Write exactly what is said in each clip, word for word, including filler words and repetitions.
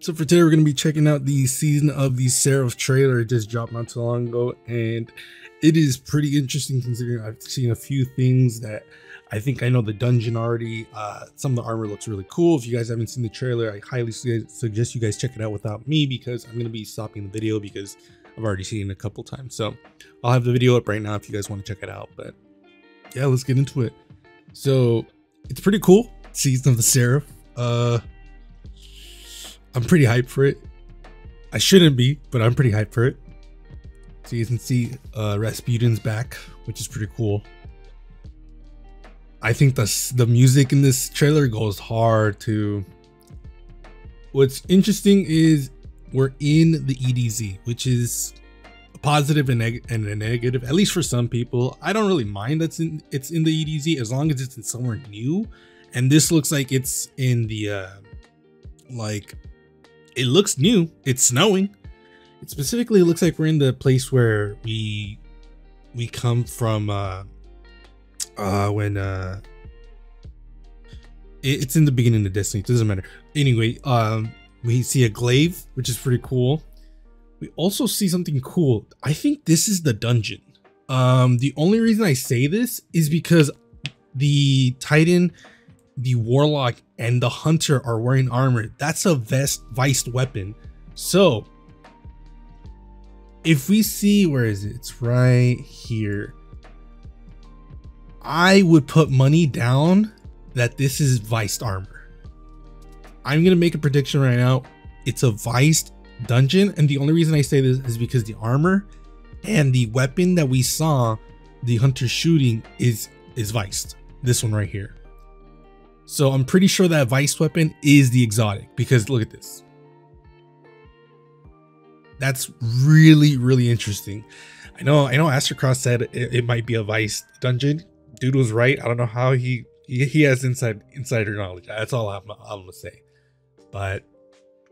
So for today, we're going to be checking out the Season of the Seraph trailer. It just dropped not too long ago, and it is pretty interesting considering I've seen a few things that I think I know the dungeon already. Uh, some of the armor looks really cool. If you guys haven't seen the trailer, I highly suggest you guys check it out without me because I'm going to be stopping the video because I've already seen it a couple times. So I'll have the video up right now if you guys want to check it out. But yeah, let's get into it. So it's pretty cool. Season of the Seraph. Uh, I'm pretty hyped for it. I shouldn't be, but I'm pretty hyped for it. So you can see uh, Rasputin's back, which is pretty cool. I think the, the music in this trailer goes hard too. What's interesting is we're in the E D Z, which is a positive and, neg and a negative, at least for some people. I don't really mind that's in, it's in the E D Z as long as it's in somewhere new. And this looks like it's in the, uh, like, it looks new. It's snowing. It specifically looks like we're in the place where we, we come from, uh, uh, when, uh, it, it's in the beginning of Destiny. It doesn't matter. Anyway, um, we see a glaive, which is pretty cool. We also see something cool. I think this is the dungeon. Um, the only reason I say this is because the Titan, the Warlock, and the Hunter are wearing armor. That's a vest viced weapon. So if we see, where is it? It's right here. I would put money down that this is viced armor. I'm going to make a prediction right now. It's a viced dungeon. And the only reason I say this is because the armor and the weapon that we saw the Hunter shooting is, is viced. This one right here. So I'm pretty sure that vice weapon is the exotic because look at this. That's really, really interesting. I know, I know Astrocross said it, it might be a vice dungeon. Dude was right. I don't know how he, he, he has inside insider knowledge. That's all I'm, I'm going to say. But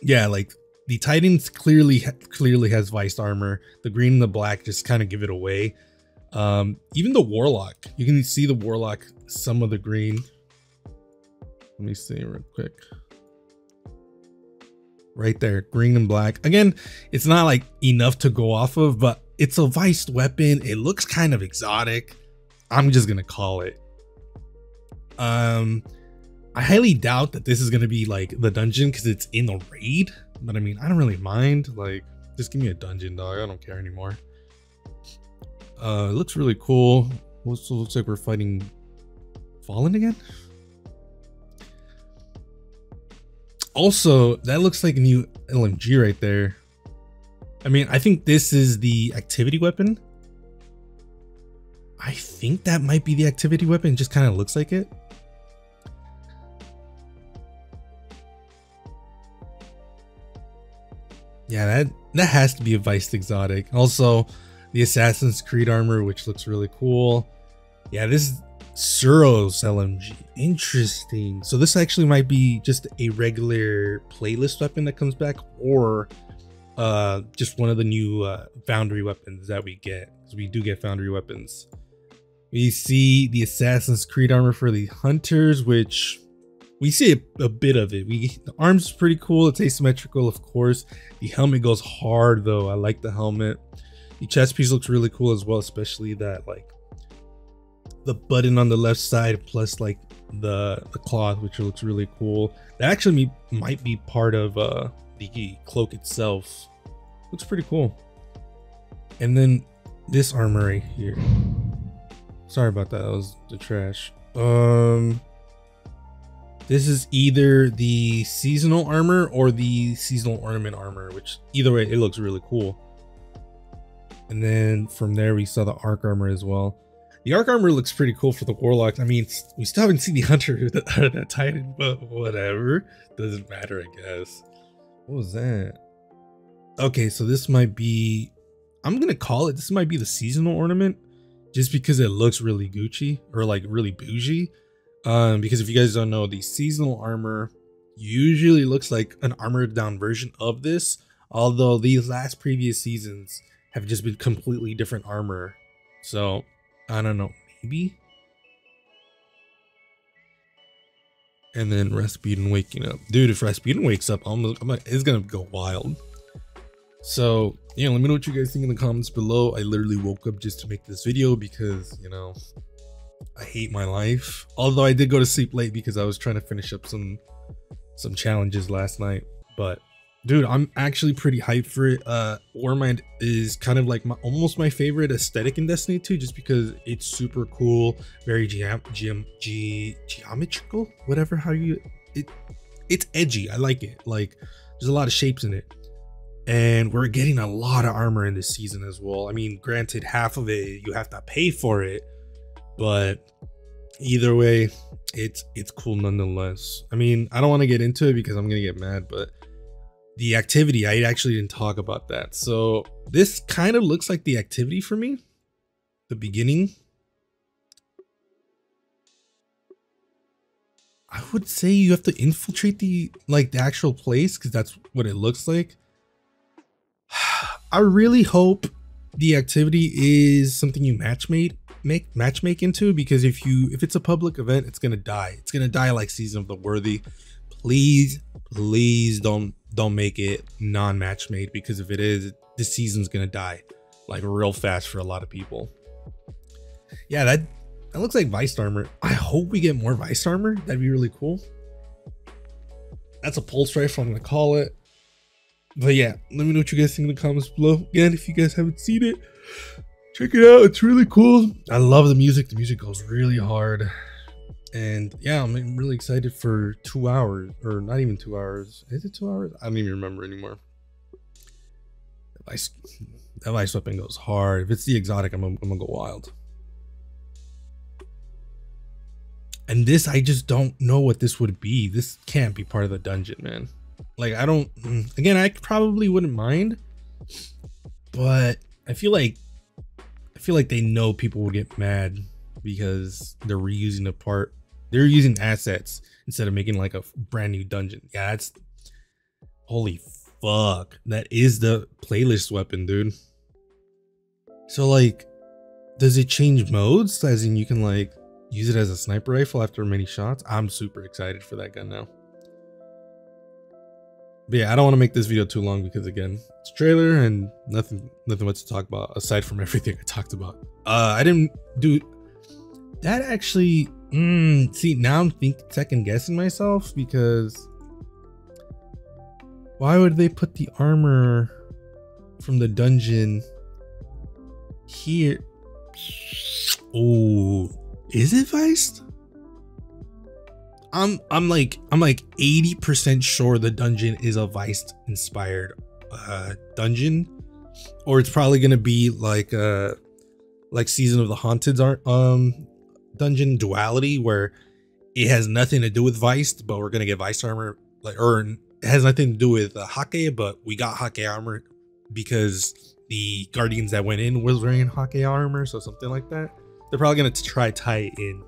yeah, like the Titans clearly, clearly has vice armor. The green and the black just kind of give it away. Um, even the Warlock, you can see the Warlock, some of the green. Let me see real quick. Right there, green and black. Again, it's not like enough to go off of, but it's a viced weapon. It looks kind of exotic. I'm just gonna call it. Um, I highly doubt that this is gonna be like the dungeon because it's in the raid. But I mean, I don't really mind. Like, just give me a dungeon, dog. I don't care anymore. Uh, it looks really cool. Also looks like we're fighting Fallen again. Also, that looks like a new L M G right there. I mean, I think this is the activity weapon. I think that might be the activity weapon. It just kind of looks like it. Yeah, that, that has to be a viced exotic. Also, the Assassin's Creed armor, which looks really cool. Yeah, this is Suros L M G. Interesting. So this actually might be just a regular playlist weapon that comes back or uh just one of the new uh foundry weapons that we get. So we do get foundry weapons. We see the Assassin's Creed armor for the Hunters, which we see a, a bit of it. We the arms is pretty cool. It's asymmetrical, of course. The helmet goes hard though. I like the helmet. The chest piece looks really cool as well, especially that like the button on the left side plus like the, the cloth, which looks really cool. That actually might be part of uh, the cloak itself. Looks pretty cool. And then this armor right here. Sorry about that. That was the trash. Um, this is either the seasonal armor or the seasonal ornament armor, which either way, it looks really cool. And then from there, we saw the arc armor as well. The arc armor looks pretty cool for the Warlock. I mean, we still haven't seen the Hunter or the, the Titan, but whatever. Doesn't matter, I guess. What was that? Okay, so this might be... I'm going to call it... This might be the seasonal ornament. Just because it looks really Gucci. Or like really bougie. Um, because if you guys don't know, the seasonal armor usually looks like an armored down version of this. Although these last previous seasons have just been completely different armor. So... I don't know, maybe and then Rasputin waking up. Dude, if Rasputin wakes up, I'm, I'm like, it's gonna go wild. So yeah, let me know what you guys think in the comments below. I literally woke up just to make this video because, you know, I hate my life. Although I did go to sleep late because I was trying to finish up some some challenges last night. But dude, I'm actually pretty hyped for it. Uh, Warmind is kind of like my, almost my favorite aesthetic in Destiny two, just because it's super cool, very geom geom ge geometrical, whatever. How you it? It's edgy. I like it. Like, there's a lot of shapes in it, and we're getting a lot of armor in this season as well. I mean, granted, half of it you have to pay for it, but either way, it's it's cool nonetheless. I mean, I don't want to get into it because I'm gonna get mad, but the activity, I actually didn't talk about that. So this kind of looks like the activity for me, the beginning. I would say you have to infiltrate the like the actual place, because that's what it looks like. I really hope the activity is something you match made make match make into, because if you if it's a public event, it's gonna die. It's gonna die like Season of the Worthy. Please, please don't don't make it non-match made, because if it is, this season's gonna die like real fast for a lot of people. Yeah, that that looks like Vice armor. I hope we get more Vice armor. That'd be really cool. That's a pulse rifle, I'm gonna call it. But yeah, let me know what you guys think in the comments below. Again, if you guys haven't seen it, check it out. It's really cool. I love the music. The music goes really hard. And yeah, I'm really excited for two hours, or not even two hours. Is it two hours? I don't even remember anymore. That ice, that ice weapon goes hard. If it's the exotic, I'm, I'm gonna go wild. And this, I just don't know what this would be. This can't be part of the dungeon, man. Like, I don't, again, I probably wouldn't mind, but I feel like, I feel like they know people will get mad because they're reusing a part. They're using assets instead of making like a brand new dungeon. Yeah, that's, holy fuck, that is the playlist weapon, dude. So like, does it change modes? As in, you can like use it as a sniper rifle after many shots. I'm super excited for that gun now. But yeah, I don't want to make this video too long because, again, it's a trailer and nothing nothing much to talk about aside from everything I talked about. Uh, I didn't do that actually. Mm, see, now I'm think second guessing myself, because why would they put the armor from the dungeon here? Oh, is it Viced? I'm I'm like I'm like eighty percent sure the dungeon is a Viced inspired uh, dungeon, or it's probably gonna be like uh like Season of the Haunted's um. Dungeon Duality, where it has nothing to do with Viced, but we're gonna get Vice armor, like, or it has nothing to do with uh, Hake, but we got Hake armor because the guardians that went in was wearing Hake armor, so something like that. They're probably gonna try tie in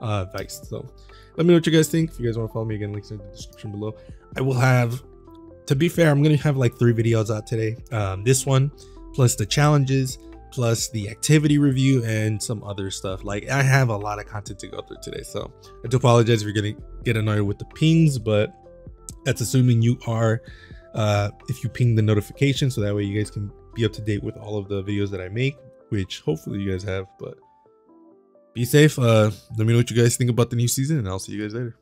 uh Viced. So let me know what you guys think. If you guys want to follow me, again, links in the description below. I will have, to be fair, I'm gonna have like three videos out today. Um this one, plus the challenges, plus the activity review, and some other stuff. Like, I have a lot of content to go through today, so I do apologize if you're gonna get annoyed with the pings, but that's assuming you are, uh if you ping the notification, so that way you guys can be up to date with all of the videos that I make, which hopefully you guys have. But be safe. Uh let me know what you guys think about the new season, and I'll see you guys later.